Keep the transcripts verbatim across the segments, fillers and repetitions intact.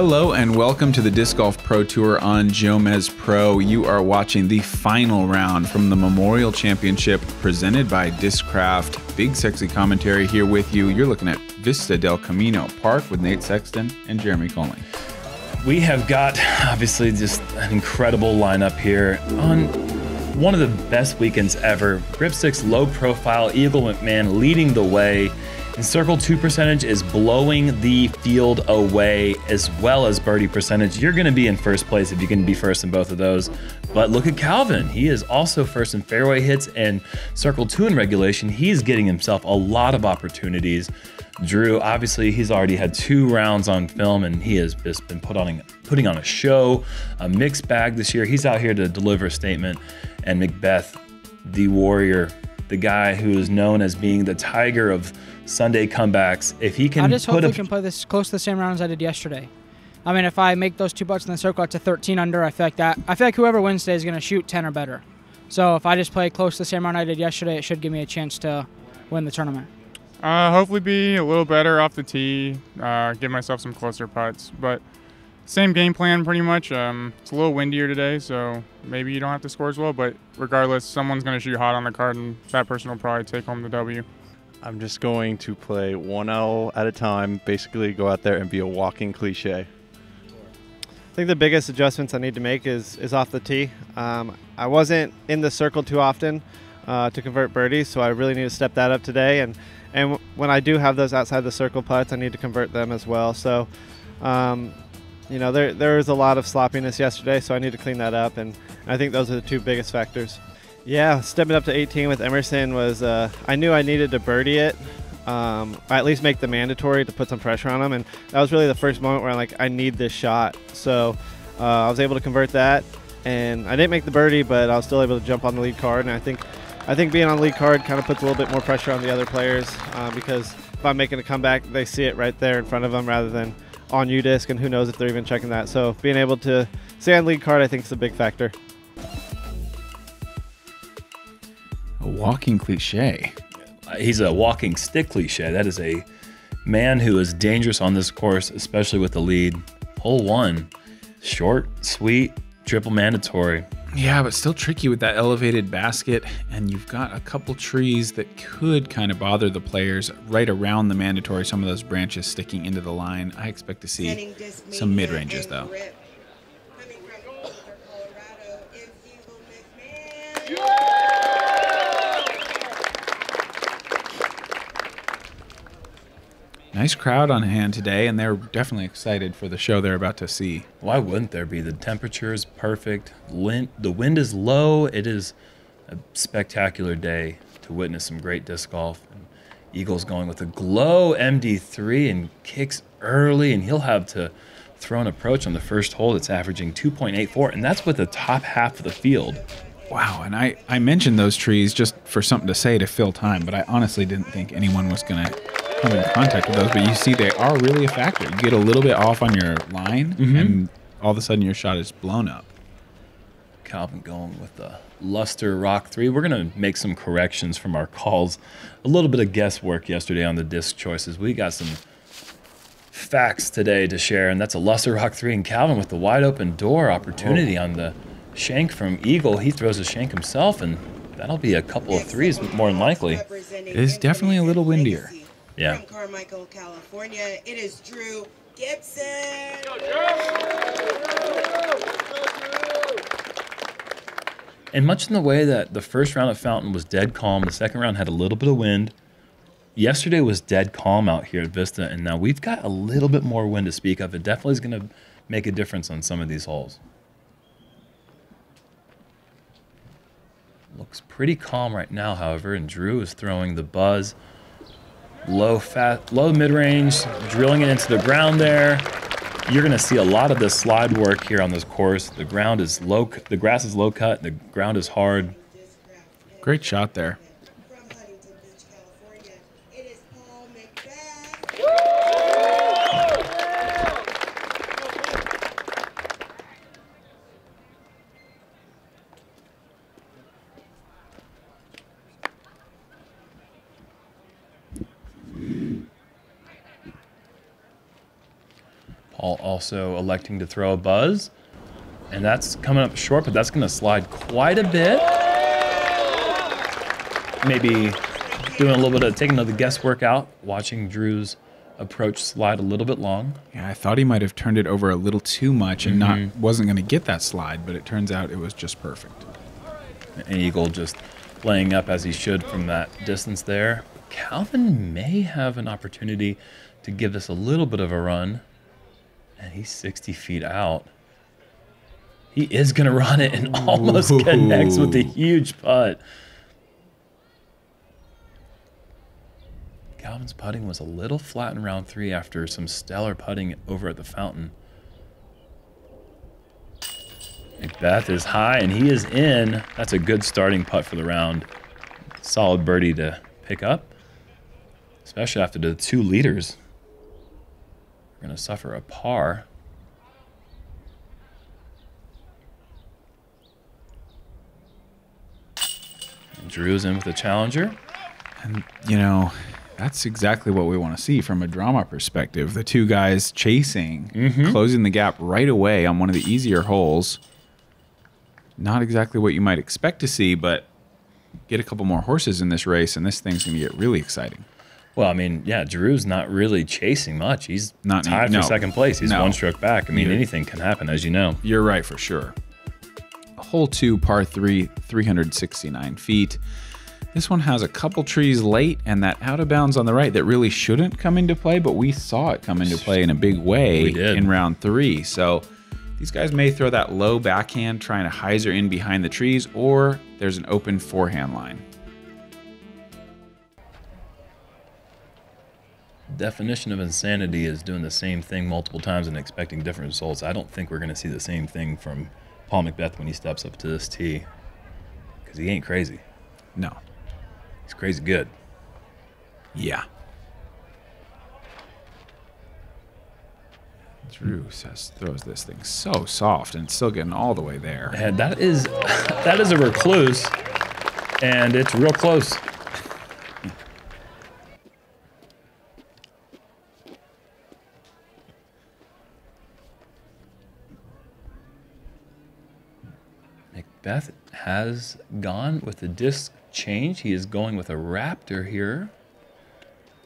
Hello and welcome to the Disc Golf Pro Tour on JomezPro. You are watching the final round from the Memorial Championship presented by Discraft. Big sexy commentary here with you. You're looking at Vista del Camino Park with Nate Sexton and Jeremy Koling. We have got obviously just an incredible lineup here on one of the best weekends ever. Grip Six, low profile, Eagle McMahon leading the way. And circle two percentage is blowing the field away, as well as birdie percentage. You're gonna be in first place if you can be first in both of those. But look at Calvin, he is also first in fairway hits, and circle two in regulation, he's getting himself a lot of opportunities. Drew, obviously he's already had two rounds on film and he has just been put on, putting on a show, a mixed bag this year. He's out here to deliver a statement. And McBeth, the warrior, the guy who is known as being the tiger of Sunday comebacks, if he can, I just hope we can play this close to the same round as I did yesterday. I mean, if I make those two putts in the circle, it's a thirteen under. I feel like that. I feel like whoever wins today is going to shoot ten or better. So if I just play close to the same round I did yesterday, it should give me a chance to win the tournament. Uh, hopefully, be a little better off the tee, uh, give myself some closer putts. But same game plan, pretty much. Um, it's a little windier today, so maybe you don't have to score as well. But regardless, someone's going to shoot hot on the card, and that person will probably take home the W. I'm just going to play one owl at a time, basically go out there and be a walking cliche. I think the biggest adjustments I need to make is, is off the tee. Um, I wasn't in the circle too often uh, to convert birdies, so I really need to step that up today. And, and when I do have those outside the circle putts, I need to convert them as well. So, um, you know, there, there was a lot of sloppiness yesterday, so I need to clean that up. And I think those are the two biggest factors. Yeah, stepping up to eighteen with Emerson was, uh, I knew I needed to birdie it, um, or at least make the mandatory to put some pressure on him. And that was really the first moment where I'm like, I need this shot. So uh, I was able to convert that, and I didn't make the birdie, but I was still able to jump on the lead card. And I think, I think being on the lead card kind of puts a little bit more pressure on the other players uh, because if I'm making a comeback, they see it right there in front of them rather than on U-disc, and who knows if they're even checking that. So being able to stay on lead card, I think, is a big factor. A walking cliche. He's a walking stick cliche. That is a man who is dangerous on this course, especially with the lead. Hole one, short, sweet, triple mandatory. Yeah, but still tricky with that elevated basket, and you've got a couple trees that could kind of bother the players right around the mandatory, some of those branches sticking into the line. I expect to see some mid-ranges, though. Nice crowd on hand today, and they're definitely excited for the show they're about to see. Why wouldn't there be? The temperature is perfect. Wind, the wind is low. It is a spectacular day to witness some great disc golf. And Eagle's going with a glow M D three and kicks early, and he'll have to throw an approach on the first hole that's averaging two point eight four, and that's with the top half of the field. Wow, and I, I mentioned those trees just for something to say to fill time, but I honestly didn't think anyone was going to come in contact with those, but you see they are really a factor. You get a little bit off on your line, mm-hmm. and all of a sudden your shot is blown up. Calvin going with the Luster Rock three. We're going to make some corrections from our calls. A little bit of guesswork yesterday on the disc choices. We got some facts today to share, and that's a Luster Rock three, and Calvin with the wide open door opportunity oh. on the shank from Eagle. He throws a shank himself, and that'll be a couple of threes more than likely. It is definitely a little windier. Yeah. From Carmichael, California, it is Drew Gibson. And much in the way that the first round at Fountain was dead calm, the second round had a little bit of wind. Yesterday was dead calm out here at Vista, and now we've got a little bit more wind to speak of. It definitely is going to make a difference on some of these holes. Looks pretty calm right now, however, and Drew is throwing the buzz. Low fat, low mid-range, drilling it into the ground there. You're gonna see a lot of the slide work here on this course. The ground is low, the grass is low cut, the ground is hard. Great shot there. From Huntington Beach, California, it is Paul McBeth. while also electing to throw a buzz. And that's coming up short, but that's gonna slide quite a bit. Maybe doing a little bit of taking another guesswork out, watching Drew's approach slide a little bit long. Yeah, I thought he might have turned it over a little too much and mm-hmm. not wasn't going to get that slide, but it turns out it was just perfect. And Eagle just laying up as he should from that distance there. Calvin may have an opportunity to give this a little bit of a run, and he's sixty feet out. He is going to run it and almost Ooh. Connects with a huge putt. Calvin's putting was a little flat in round three after some stellar putting over at the fountain. McBeth is high and he is in. That's a good starting putt for the round. Solid birdie to pick up, especially after the two leaders. We're gonna suffer a par. And Drew's in with a challenger. And you know, that's exactly what we want to see from a drama perspective. The two guys chasing, mm-hmm. closing the gap right away on one of the easier holes. Not exactly what you might expect to see, but get a couple more horses in this race, and this thing's going to get really exciting. Well, I mean, yeah, Drew's not really chasing much. He's not tied no. for second place. He's no. one stroke back. I mean, You're, anything can happen, as you know. You're right, for sure. Hole two, par three, three hundred sixty-nine feet. This one has a couple trees late and that out of bounds on the right that really shouldn't come into play, but we saw it come into play in a big way in round three. So these guys may throw that low backhand trying to hyzer in behind the trees, or there's an open forehand line. Definition of insanity is doing the same thing multiple times and expecting different results. I don't think we're going to see the same thing from Paul McBeth when he steps up to this tee, because he ain't crazy. No. It's crazy good. Yeah. Drew says, throws this thing so soft and still getting all the way there. And that is, that is a recluse, and it's real close. McBeth has gone with the disc change. He is going with a Raptor here,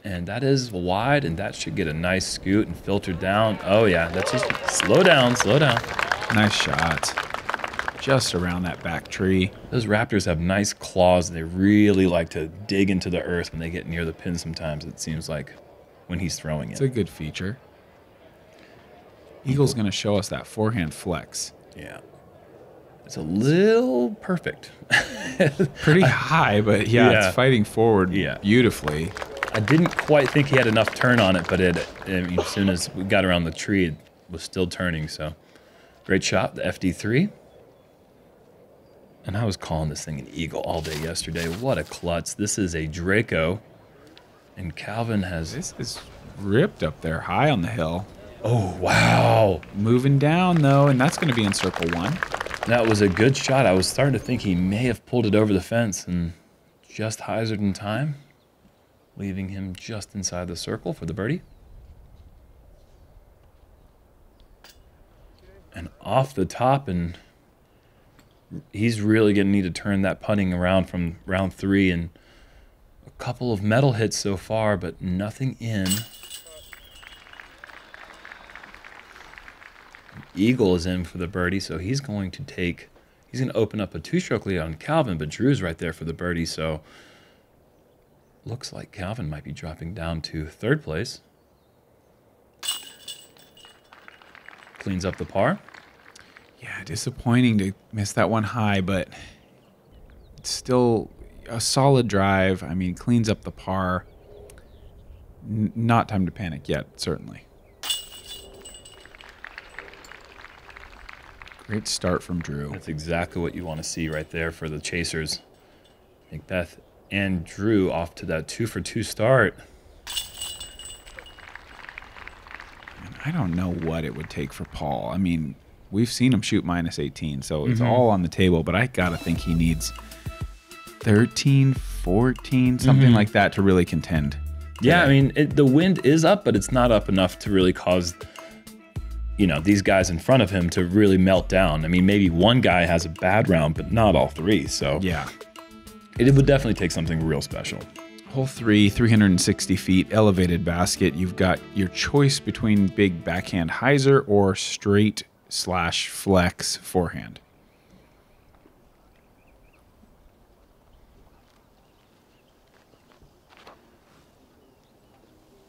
and that is wide, and that should get a nice scoot and filter down. Oh yeah, that's just slow down, slow down. Nice shot, just around that back tree. Those Raptors have nice claws. They really like to dig into the earth when they get near the pin sometimes, it seems like, when he's throwing it. It's a good feature. Eagle's gonna show us that forehand flex. Yeah. It's a little perfect. Pretty high, but yeah, yeah, it's fighting forward yeah. beautifully. I didn't quite think he had enough turn on it, but it, I mean, as soon as we got around the tree, it was still turning, so. Great shot, the F D three. And I was calling this thing an eagle all day yesterday. What a klutz. This is a Draco, and Calvin has... This is ripped up there high on the hill. Oh, wow. Moving down, though, and that's going to be in circle one. That was a good shot. I was starting to think he may have pulled it over the fence and just hyzered in time, leaving him just inside the circle for the birdie. And off the top, and he's really going to need to turn that putting around from round three, and a couple of metal hits so far, but nothing in. Eagle is in for the birdie, so he's going to take, he's going to open up a two-stroke lead on Calvin, but Drew's right there for the birdie, so looks like Calvin might be dropping down to third place. Cleans up the par. Yeah, disappointing to miss that one high, but it's still a solid drive. I mean, cleans up the par. N- not time to panic yet, certainly. Great start from Drew. That's exactly what you want to see right there for the chasers. McBeth and Drew off to that two for two start. And I don't know what it would take for Paul. I mean, we've seen him shoot minus eighteen, so it's mm-hmm. all on the table, but I got to think he needs thirteen, fourteen, something mm-hmm. like that to really contend. Yeah, I mean, it, the wind is up, but it's not up enough to really cause you know, these guys in front of him to really melt down. I mean, maybe one guy has a bad round, but not all three. So yeah, it would definitely take something real special. Hole three, three hundred sixty feet, elevated basket. You've got your choice between big backhand hyzer or straight slash flex forehand.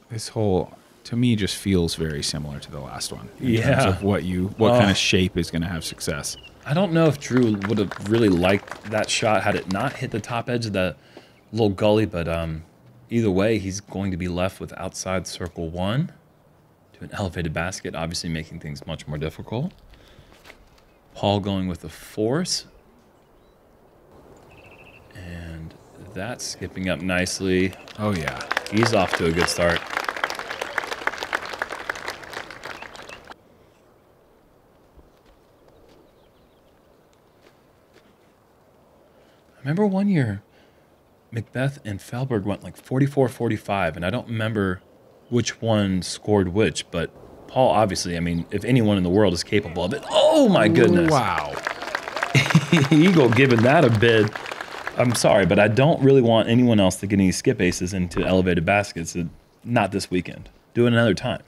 This hole, to me, just feels very similar to the last one. In yeah. terms of what you, what oh. kind of shape is going to have success. I don't know if Drew would have really liked that shot had it not hit the top edge of the little gully, but um, either way, he's going to be left with outside circle one to an elevated basket, obviously making things much more difficult. Paul going with the force. And that's skipping up nicely. Oh, yeah. He's off to a good start. I remember one year, McBeth and Falberg went like forty-four forty-five, and I don't remember which one scored which, but Paul, obviously, I mean, if anyone in the world is capable of it, oh my goodness. Wow. Eagle giving that a bid. I'm sorry, but I don't really want anyone else to get any skip aces into elevated baskets. Not this weekend. Do it another time.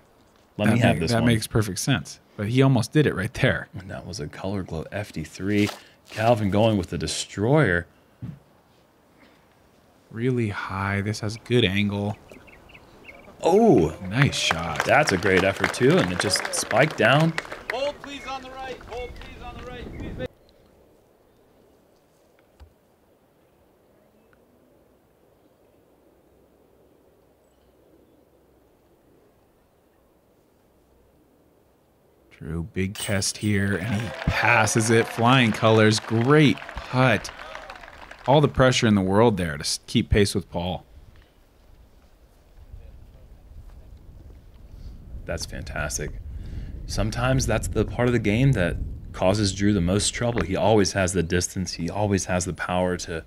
Let me have this one. That makes perfect sense. But he almost did it right there. And that was a color glow F D three. Calvin going with the destroyer. Really high. This has good angle. Oh, nice shot. That's a great effort too, and it just spiked down. Hold please on the right. Hold please on the right. Please. Drew, big test here, and he passes it. Flying colors. Great putt. All the pressure in the world there to keep pace with Paul. That's fantastic. Sometimes that's the part of the game that causes Drew the most trouble. He always has the distance. He always has the power to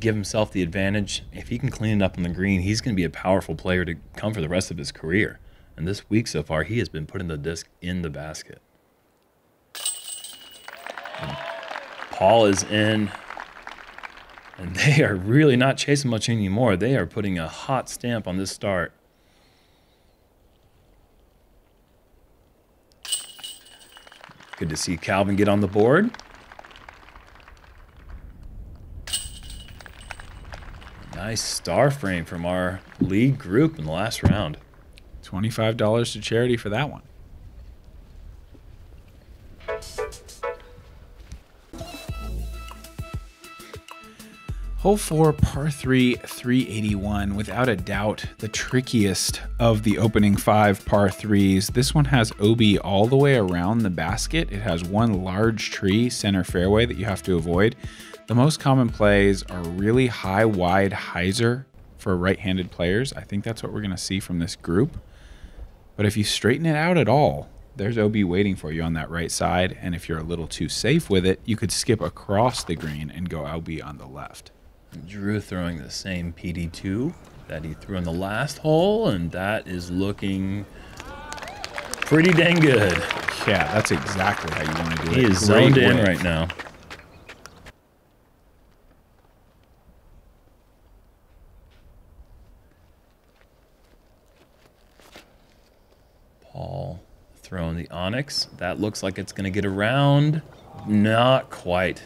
give himself the advantage. If he can clean it up on the green, he's going to be a powerful player to come for the rest of his career. And this week so far, he has been putting the disc in the basket. And Paul is in. And they are really not chasing much anymore. They are putting a hot stamp on this start. Good to see Calvin get on the board. Nice star frame from our league group in the last round. twenty-five dollars to charity for that one. Hole four, par three, three eighty-one, without a doubt, the trickiest of the opening five par threes. This one has O B all the way around the basket. It has one large tree center fairway that you have to avoid. The most common plays are really high, wide hyzer for right-handed players. I think that's what we're gonna see from this group. But if you straighten it out at all, there's O B waiting for you on that right side. And if you're a little too safe with it, you could skip across the green and go O B on the left. Drew throwing the same P D two that he threw in the last hole, and that is looking pretty dang good. Yeah, that's exactly how you want to do it. He is zoned in right now. Paul throwing the Onyx. That looks like it's going to get around. Not quite.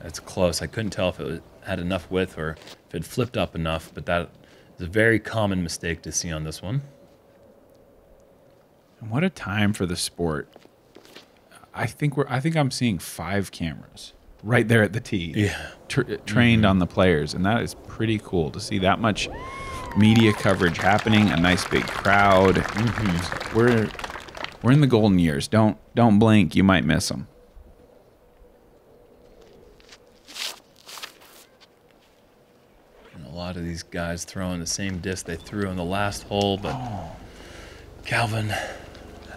That's close. I couldn't tell if it was had enough width or if it flipped up enough, but that is a very common mistake to see on this one. And what a time for the sport. I think we're, I think I'm seeing five cameras right there at the tee. Yeah. Tra trained mm-hmm. on the players, and that is pretty cool to see that much media coverage happening, a nice big crowd. Mm-hmm. We're we're in the golden years. Don't don't blink, you might miss them. A lot of these guys throwing the same disc they threw in the last hole, but oh. Calvin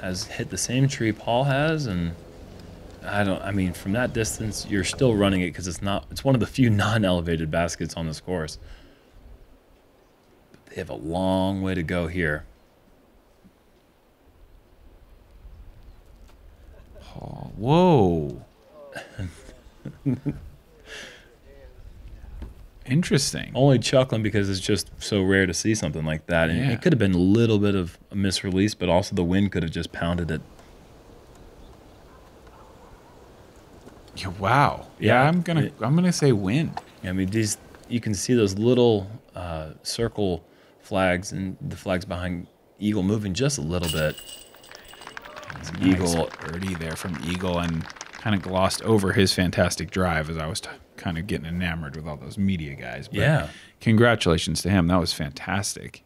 has hit the same tree Paul has, and I don't, I mean, from that distance, you're still running it because it's not, it's one of the few non-elevated baskets on this course. But they have a long way to go here. Paul. Whoa. Interesting. Only chuckling because it's just so rare to see something like that. And yeah. It could have been a little bit of a misrelease, but also the wind could have just pounded it. Yeah, wow. Yeah, yeah I'm gonna it, I'm gonna say wind. Yeah, I mean these you can see those little uh, circle flags and the flags behind Eagle moving just a little bit. Nice. Eagle birdie there from Eagle and kind of glossed over his fantastic drive as I was kind of getting enamored with all those media guys. But yeah. Congratulations to him. That was fantastic.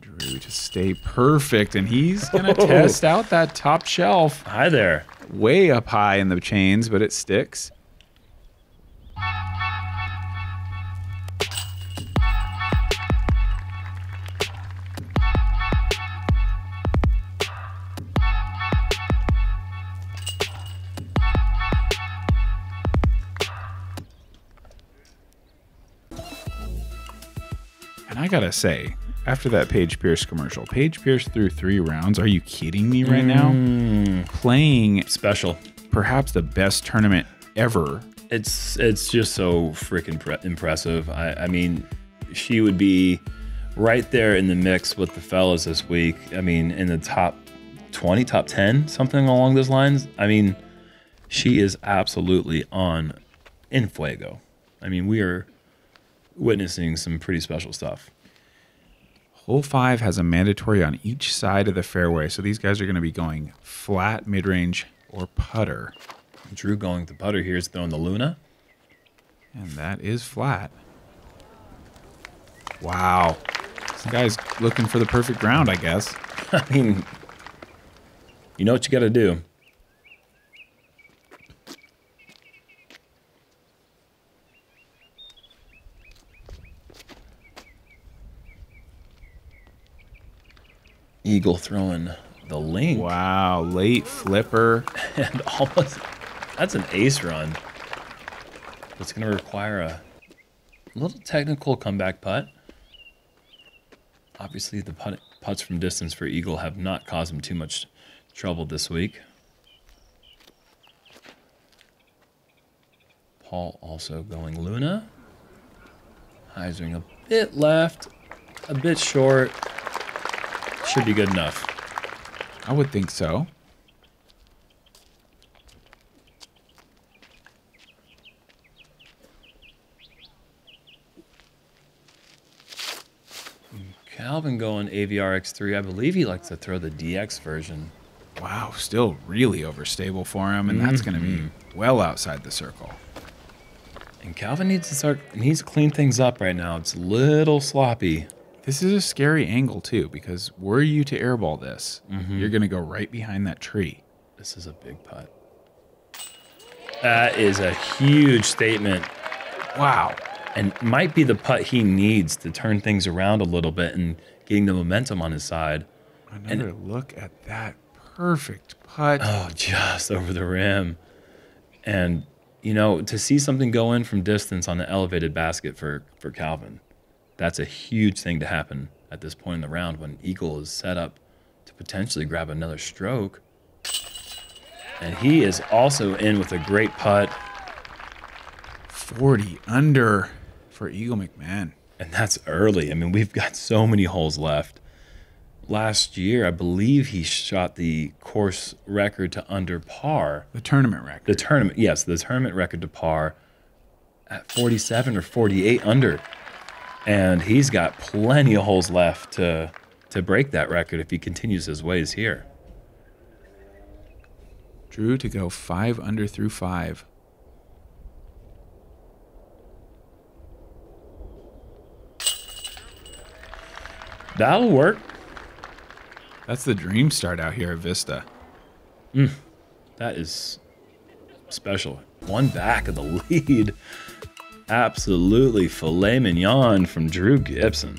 Drew to stay perfect, and he's going to oh. test out that top shelf. Hi there. Way up high in the chains, but it sticks. I gotta say, after that Paige Pierce commercial, Paige Pierce threw three rounds. Are you kidding me right mm. now? Playing special, perhaps the best tournament ever. It's it's just so freaking impressive. I, I mean, she would be right there in the mix with the fellas this week. I mean, in the top twenty, top ten, something along those lines. I mean, she is absolutely on en fuego. I mean, we are witnessing some pretty special stuff. Hole five has a mandatory on each side of the fairway, so these guys are going to be going flat, mid-range, or putter. Drew going to putter here is throwing the Luna. And that is flat. Wow. This guy's looking for the perfect round, I guess. I mean, you know what you got to do. Eagle throwing the link. Wow, late flipper. And almost, that's an ace run. It's gonna require a little technical comeback putt. Obviously the putt, putts from distance for Eagle have not caused him too much trouble this week. Paul also going Luna. Hyzering a bit left, a bit short. Should be good enough. I would think so. Calvin going A V R X three. I believe he likes to throw the D X version. Wow, still really overstable for him, and mm-hmm. that's going to be well outside the circle. And Calvin needs to start, needs to clean things up right now. It's a little sloppy. This is a scary angle, too, because were you to airball this, mm-hmm. you're going to go right behind that tree. This is a big putt. That is a huge statement. Wow. And might be the putt he needs to turn things around a little bit and getting the momentum on his side. Another and, look at that perfect putt. Oh, just over the rim. And, you know, to see something go in from distance on the elevated basket for, for Calvin. That's a huge thing to happen at this point in the round when Eagle is set up to potentially grab another stroke. And he is also in with a great putt. forty under for Eagle McMahon. And that's early. I mean, we've got so many holes left. Last year, I believe he shot the course record to under par. The tournament record. The tournament, yes, the tournament record to par at forty-seven or forty-eight under. And he's got plenty of holes left to, to break that record if he continues his ways here. Drew to go five under through five. That'll work. That's the dream start out here at Vista. Mm, that is special. One back of the lead. Absolutely filet mignon from Drew Gibson.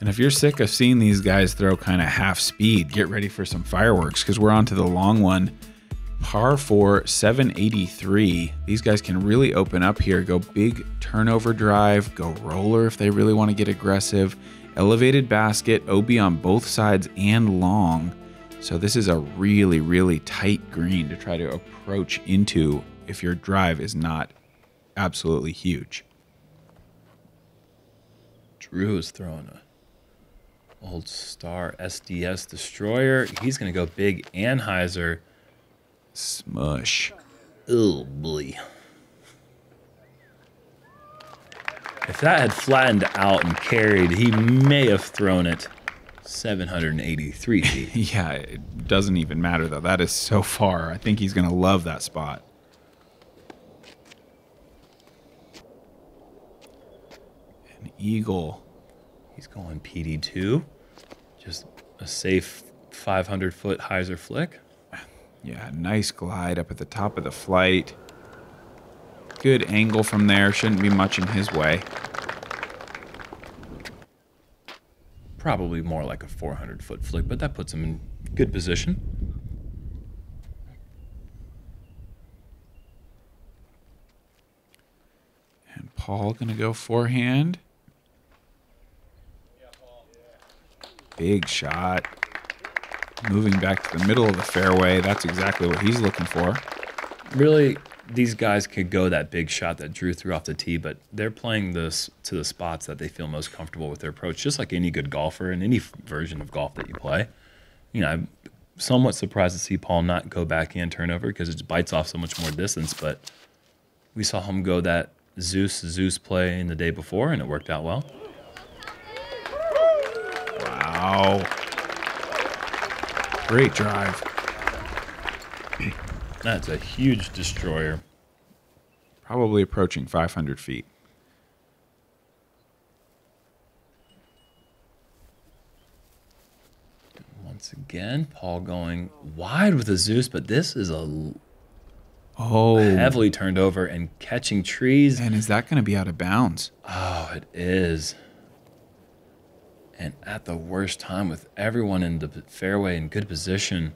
And if you're sick of seeing these guys throw kind of half speed, get ready for some fireworks because we're on to the long one. Par four, seven eighty-three. These guys can really open up here, go big turnover drive, go roller if they really want to get aggressive. Elevated basket, O B on both sides and long. So this is a really, really tight green to try to approach into if your drive is not absolutely huge. Drew is throwing a old star S D S destroyer. He's going to go big Anheuser. Smush. Oh boy. If that had flattened out and carried, he may have thrown it seven hundred eighty-three feet. Yeah, it doesn't even matter, though. That is so far. I think he's going to love that spot. An eagle. He's going P D two. Just a safe five hundred foot hyzer flick. Yeah, nice glide up at the top of the flight. Good angle from there. Shouldn't be much in his way. Probably more like a four hundred foot flick, but that puts him in good position. And Paul gonna go forehand. Big shot. Moving back to the middle of the fairway. That's exactly what he's looking for. Really, these guys could go that big shot that Drew threw off the tee, but they're playing this to the spots that they feel most comfortable with their approach, just like any good golfer and any version of golf that you play. You know, I'm somewhat surprised to see Paul not go backhand turnover because it bites off so much more distance, but we saw him go that Zeus Zeus play in the day before, and it worked out well. Wow. Great drive. That's a huge destroyer. Probably approaching five hundred feet. Once again, Paul going wide with a Zeus, but this is a oh heavily turned over and catching trees. And is that going to be out of bounds? Oh, it is. And at the worst time with everyone in the fairway in good position.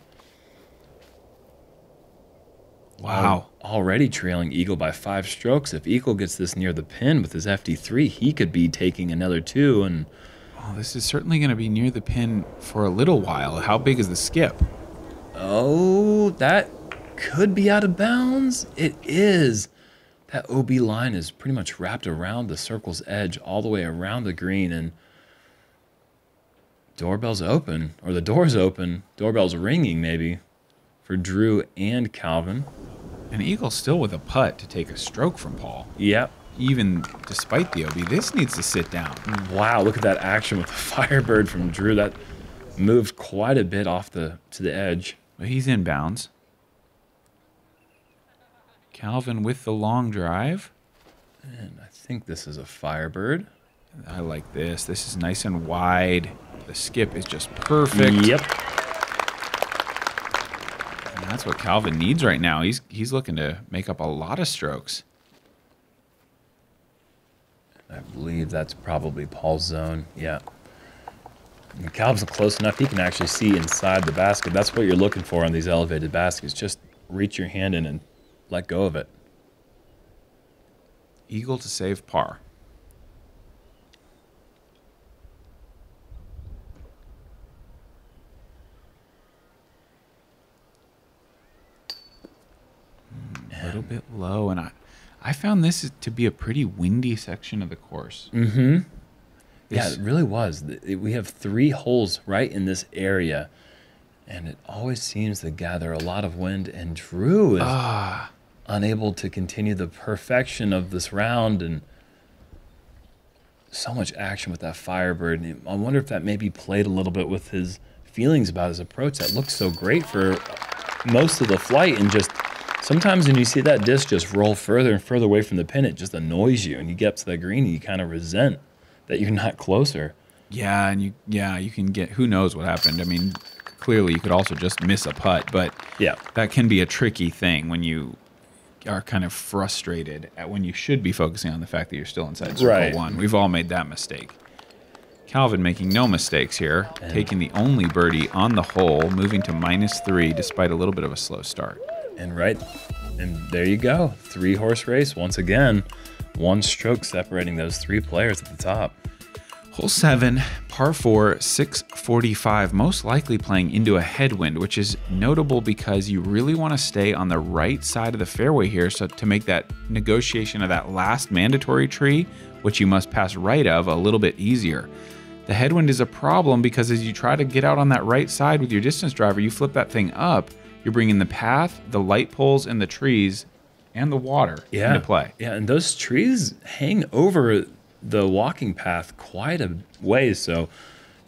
Wow. Already trailing Eagle by five strokes. If Eagle gets this near the pin with his F D three, he could be taking another two. And oh, this is certainly going to be near the pin for a little while. How big is the skip? Oh, that could be out of bounds. It is. That O B line is pretty much wrapped around the circle's edge all the way around the green. And doorbell's open, or the door's open. Doorbell's ringing maybe for Drew and Calvin. And Eagle still with a putt to take a stroke from Paul. Yep. Even despite the O B, this needs to sit down. Wow, look at that action with the Firebird from Drew. That moved quite a bit off the to the edge. But he's in bounds. Calvin with the long drive. And I think this is a Firebird. I like this. This is nice and wide. The skip is just perfect. Yep. And that's what Calvin needs right now. He's he's looking to make up a lot of strokes. I believe that's probably Paul's zone. Yeah. And Calvin's close enough. He can actually see inside the basket. That's what you're looking for on these elevated baskets. Just reach your hand in and let go of it. Eagle to save par. A little bit low, and I, I found this to be a pretty windy section of the course. Mm-hmm. Yeah, it really was. We have three holes right in this area, and it always seems to gather a lot of wind, and Drew is ah. unable to continue the perfection of this round, and so much action with that Firebird. And I wonder if that maybe played a little bit with his feelings about his approach. That looked so great for most of the flight, and just... sometimes when you see that disc just roll further and further away from the pin, it just annoys you, and you get up to the green and you kind of resent that you're not closer. Yeah, and you yeah, you can get, who knows what happened. I mean, clearly you could also just miss a putt, but yeah, that can be a tricky thing when you are kind of frustrated at when you should be focusing on the fact that you're still inside circle right. one. We've all made that mistake. Calvin making no mistakes here, and taking the only birdie on the hole, moving to minus three despite a little bit of a slow start. And right, and there you go. Three horse race once again. One stroke separating those three players at the top. Hole seven, par four, six forty-five, most likely playing into a headwind, which is notable because you really want to stay on the right side of the fairway here. So to make that negotiation of that last mandatory tree, which you must pass right of, a little bit easier. The headwind is a problem because as you try to get out on that right side with your distance driver, you flip that thing up, you're bringing the path, the light poles, and the trees, and the water yeah. into play. Yeah, and those trees hang over the walking path quite a ways, so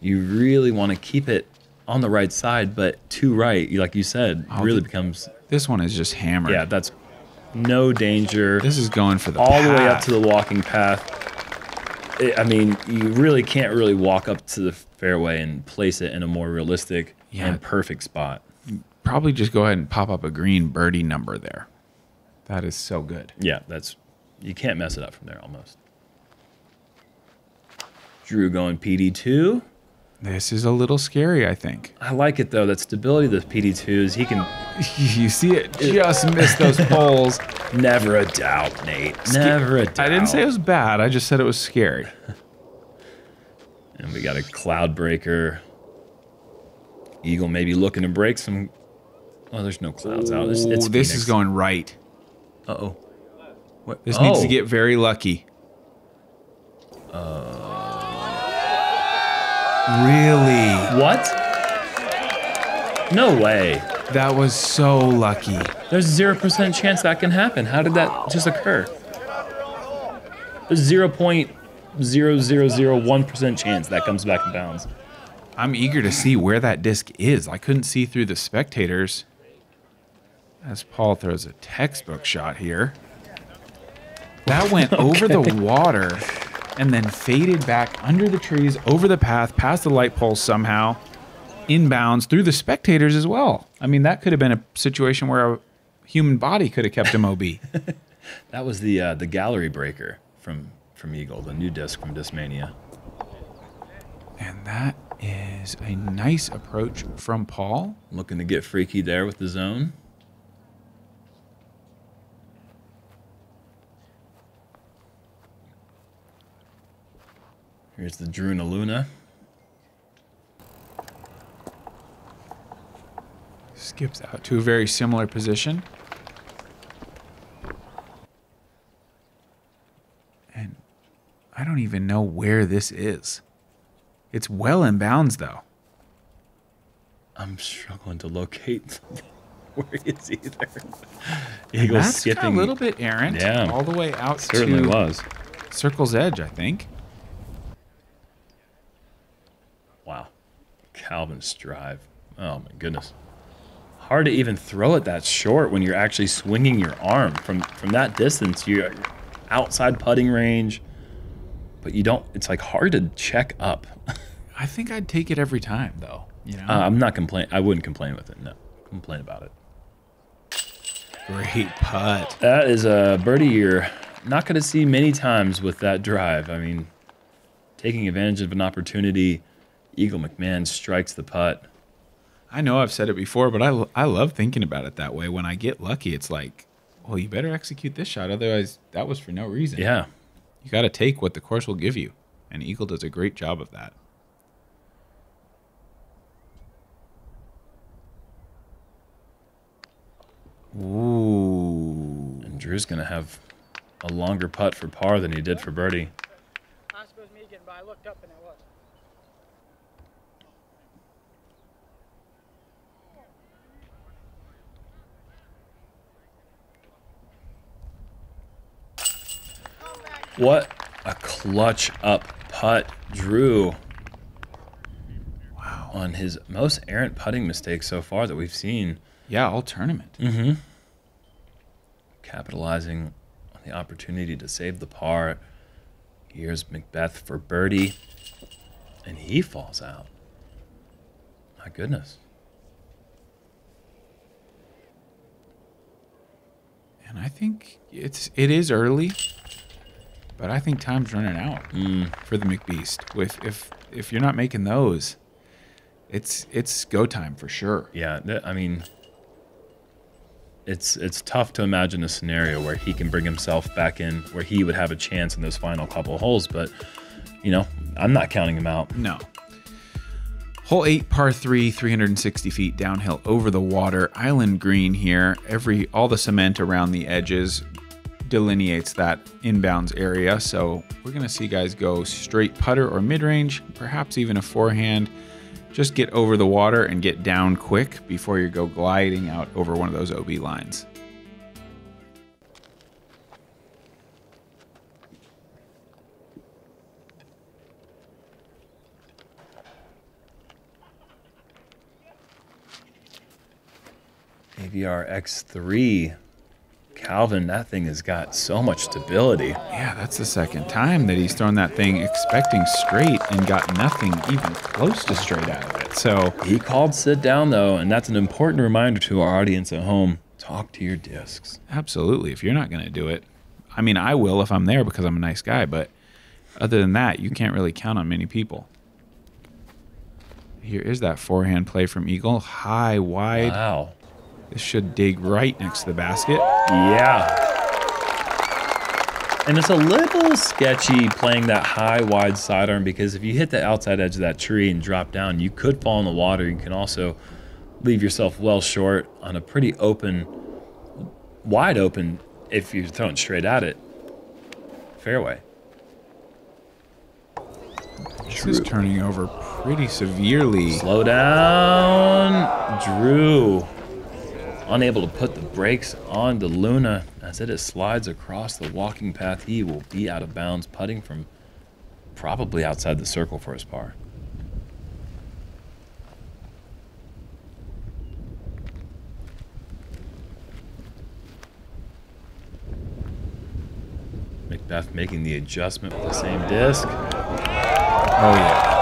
you really want to keep it on the right side, but too right, like you said, oh, really becomes... This one is just hammered. Yeah, that's no danger. This is going for the all path. the way up to the walking path. It, I mean, you really can't really walk up to the fairway and place it in a more realistic yeah. and perfect spot. Probably just go ahead and pop up a green birdie number there. That is so good. Yeah, that's... You can't mess it up from there almost. Drew going P D two. This is a little scary, I think. I like it, though. That stability of the P D twos, he can... You see it just missed those poles. Never a doubt, Nate. Never a doubt. I didn't say it was bad. I just said it was scary. And we got a cloud breaker. Eagle maybe looking to break some... Oh, there's no clouds out. It's, it's this is going right. Uh-oh. This oh. needs to get very lucky. Uh... Really? What? No way. That was so lucky. There's a zero percent chance that can happen. How did that just occur? There's zero point zero zero zero one percent chance that comes back in bounds. I'm eager to see where that disc is. I couldn't see through the spectators. As Paul throws a textbook shot here. That went okay. over the water. And then faded back under the trees, over the path, past the light pole somehow, inbounds, through the spectators as well. I mean, that could have been a situation where a human body could have kept him O B. That was the uh, the gallery breaker from, from Eagle, the new disc from Discmania. And that is a nice approach from Paul. Looking to get freaky there with the zone. Here's the Drew and Aluna. Skips out to a very similar position. And I don't even know where this is. It's well in bounds, though. I'm struggling to locate where it is either. Eagle's That's skipping. Got a little bit errant. Yeah. All the way out it certainly to was. Circle's Edge, I think. Calvin's drive. Oh my goodness. Hard to even throw it that short when you're actually swinging your arm. From from that distance, you're outside putting range, but you don't, it's like hard to check up. I think I'd take it every time though. You know? Uh, I'm not complaining. I wouldn't complain with it, no. Complain about it. Great putt. That is a birdie you're not gonna see many times with that drive. I mean, taking advantage of an opportunity. Eagle McMahon strikes the putt. I know I've said it before, but I, I love thinking about it that way. When I get lucky, it's like, well, you better execute this shot. Otherwise, that was for no reason. Yeah. You got to take what the course will give you. And Eagle does a great job of that. Ooh. And Drew's going to have a longer putt for par than he did for birdie. I was supposed to meet him, but I looked up and it was. What a clutch up putt, Drew. Wow. On his most errant putting mistake so far that we've seen. Yeah, all tournament. Mm-hmm. Capitalizing on the opportunity to save the par. Here's McBeth for birdie. And he falls out. My goodness. And I think it's it is early. But I think time's running out mm. for the McBeast. With if if you're not making those, it's it's go time for sure. Yeah, I mean, it's it's tough to imagine a scenario where he can bring himself back in, where he would have a chance in those final couple holes. But you know, I'm not counting him out. No. Hole eight, par three, three hundred sixty feet downhill over the water. Island green here. Every all the cement around the edges delineates that inbounds area. So we're going to see guys go straight putter or mid-range, perhaps even a forehand. Just get over the water and get down quick before you go gliding out over one of those O B lines. A V R X three. Calvin, that thing has got so much stability. Yeah, that's the second time that he's thrown that thing expecting straight and got nothing even close to straight out of it. So he called sit down, though, and that's an important reminder to our audience at home. Talk to your discs. Absolutely. If you're not going to do it, I mean, I will if I'm there because I'm a nice guy, but other than that, you can't really count on many people. Here is that forehand play from Eagle. High, wide. Wow. This should dig right next to the basket. Yeah. And it's a little sketchy playing that high, wide sidearm because if you hit the outside edge of that tree and drop down, you could fall in the water. You can also leave yourself well short on a pretty open, wide open, if you're throwing straight at it, fairway. This Drew. is turning over pretty severely. Slow down, Drew. Unable to put the brakes on to Luna as it slides across the walking path. He will be out of bounds, putting from probably outside the circle for his par. McBeth making the adjustment with the same disc. Oh yeah.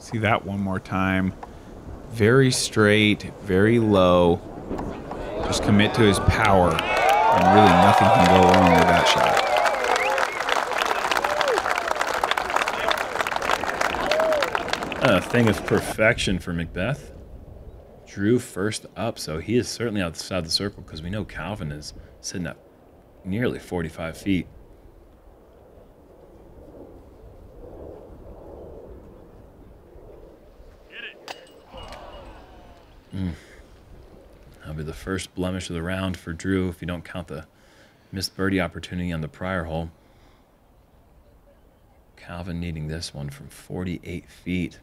See that one more time. Very straight, very low. Just commit to his power, and really nothing can go wrong with that shot. A thing of perfection for McBeth. Drew first up, so he is certainly outside the circle because we know Calvin is sitting at nearly forty-five feet. Mm. That'll be the first blemish of the round for Drew if you don't count the missed birdie opportunity on the prior hole. Calvin needing this one from forty-eight feet.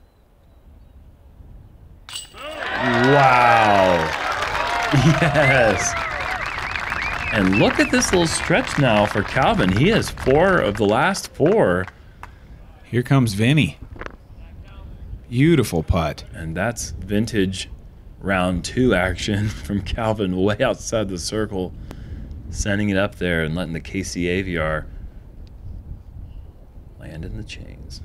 Wow. Yes. And look at this little stretch now for Calvin. He has four of the last four. Here comes Vinny. Beautiful putt. And that's vintage round two action from Calvin, way outside the circle, sending it up there and letting the K C A V R land in the chains.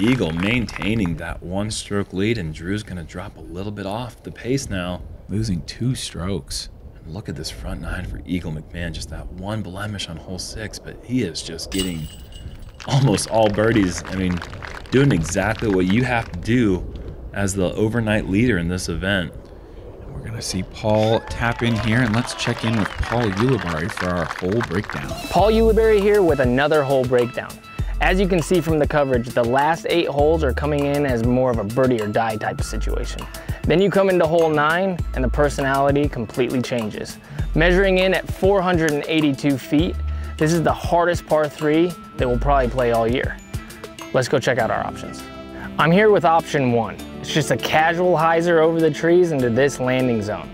Eagle maintaining that one stroke lead, and Drew's gonna drop a little bit off the pace now. Losing two strokes. And look at this front nine for Eagle McMahon, just that one blemish on hole six, but he is just getting almost all birdies. I mean, doing exactly what you have to do as the overnight leader in this event. We're going to see Paul tap in here, and let's check in with Paul Ulibarri for our hole breakdown. Paul Ulibarri here with another hole breakdown. As you can see from the coverage, the last eight holes are coming in as more of a birdie or die type of situation. Then you come into hole nine, and the personality completely changes. Measuring in at four hundred eighty-two feet, this is the hardest par three that we'll probably play all year. Let's go check out our options. I'm here with option one. It's just a casual hyzer over the trees into this landing zone,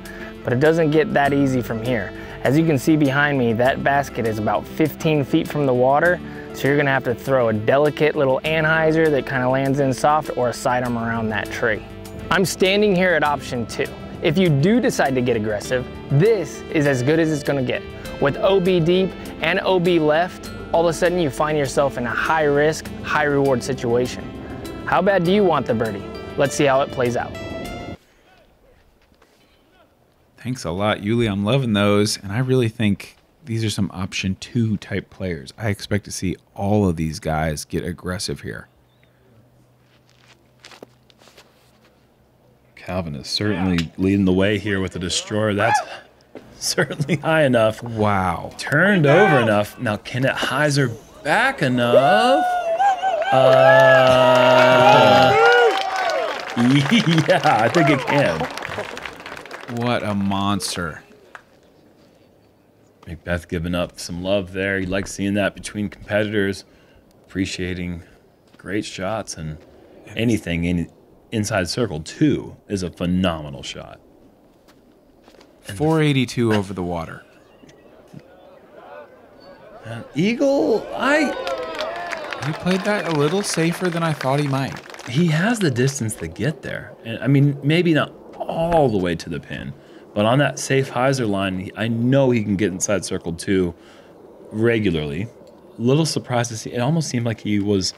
but it doesn't get that easy from here. As you can see behind me, that basket is about fifteen feet from the water, so you're gonna have to throw a delicate little anhyzer that kind of lands in soft or a sidearm around that tree. I'm standing here at option two. If you do decide to get aggressive, this is as good as it's gonna get. With O B deep and O B left, all of a sudden you find yourself in a high risk, high reward situation. How bad do you want the birdie? Let's see how it plays out. Thanks a lot, Yuli. I'm loving those. And I really think these are some option two type players. I expect to see all of these guys get aggressive here. Calvin is certainly leading the way here with the destroyer. That's certainly high enough. Wow. Turned over enough. Now, can it hyzer back enough? Uh, yeah, I think it can. What a monster. McBeth giving up some love there. You like seeing that between competitors, appreciating great shots, and anything in inside circle two is a phenomenal shot. And four eighty-two over the water. Uh, Eagle, I... He played that a little safer than I thought he might. He has the distance to get there. And, I mean, maybe not all the way to the pin, but on that safe hyzer line, I know he can get inside circle two regularly. Little surprised to see. It almost seemed like he was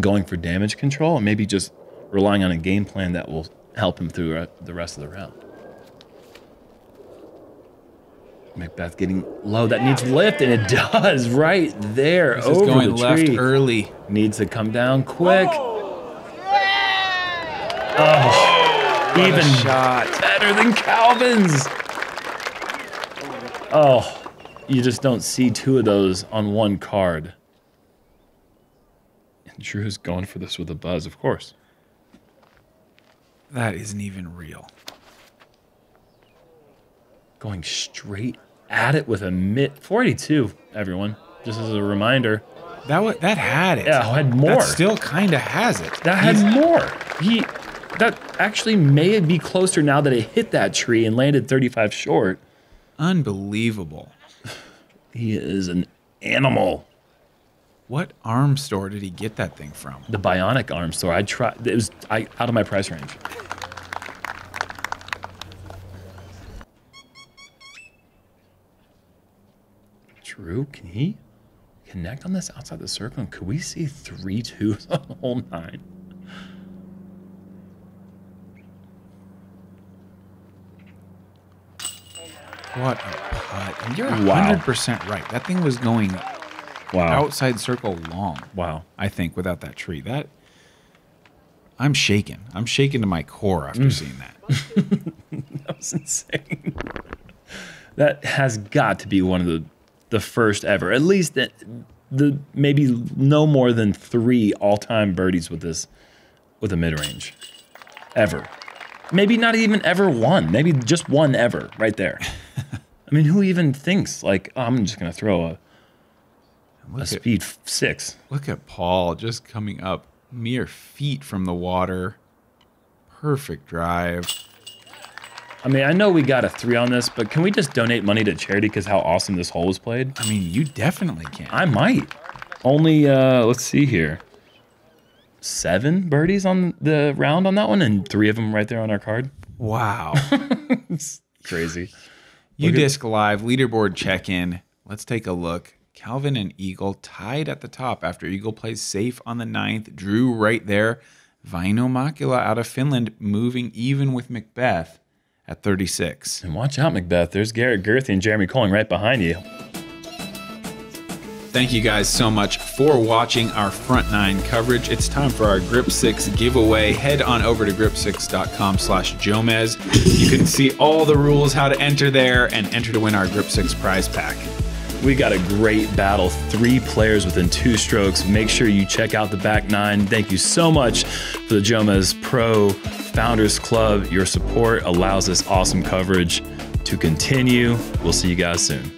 going for damage control and maybe just relying on a game plan that will help him through the rest of the round. McBeth getting low. That needs lift, and it does right there. This over is going the left tree. Early. Needs to come down quick. Oh, yeah. Oh even shot. Better than Calvin's. Oh, you just don't see two of those on one card. And Drew's going for this with a buzz, of course. That isn't even real. Going straight at it with a mid four eighty-two, everyone. Just as a reminder, that that had it. Yeah, had more. That still kind of has it. That had He's, more. He that actually may be closer now that it hit that tree and landed thirty-five short. Unbelievable. He is an animal. What arm store did he get that thing from? The Bionic arm store. I tried. It was I, out of my price range. Drew, can he connect on this outside the circle? And could we see three twos on the whole nine? What a putt! And you're one hundred percent wow. right. That thing was going. Wow. Outside circle long. Wow. I think without that tree. That I'm shaken. I'm shaken to my core after mm. seeing that. That was insane. That has got to be one of the the first ever. At least the, the maybe no more than three all-time birdies with this with a mid-range. Ever. Maybe not even ever one. Maybe just one ever right there. I mean, who even thinks like, oh, I'm just going to throw a Look a speed at, six. Look at Paul just coming up mere feet from the water. Perfect drive. I mean, I know we got a three on this, but can we just donate money to charity because how awesome this hole was played? I mean, you definitely can. I might. Only, uh, let's see here. Seven birdies on the round on that one, and three of them right there on our card. Wow. It's crazy. You disc live, leaderboard check-in. Let's take a look. Calvin and Eagle tied at the top after Eagle plays safe on the ninth. Drew right there. Vinomakula out of Finland moving even with McBeth at thirty-six. And watch out, McBeth. There's Garrett Gerthy and Jeremy Koling right behind you. Thank you guys so much for watching our front nine coverage. It's time for our Grip Six giveaway. Head on over to grip six dot com slash Jomez. You can see all the rules, how to enter there, and enter to win our Grip Six prize pack. We got a great battle, three players within two strokes. Make sure you check out the back nine. Thank you so much for the Jomez Pro Founders Club. Your support allows this awesome coverage to continue. We'll see you guys soon.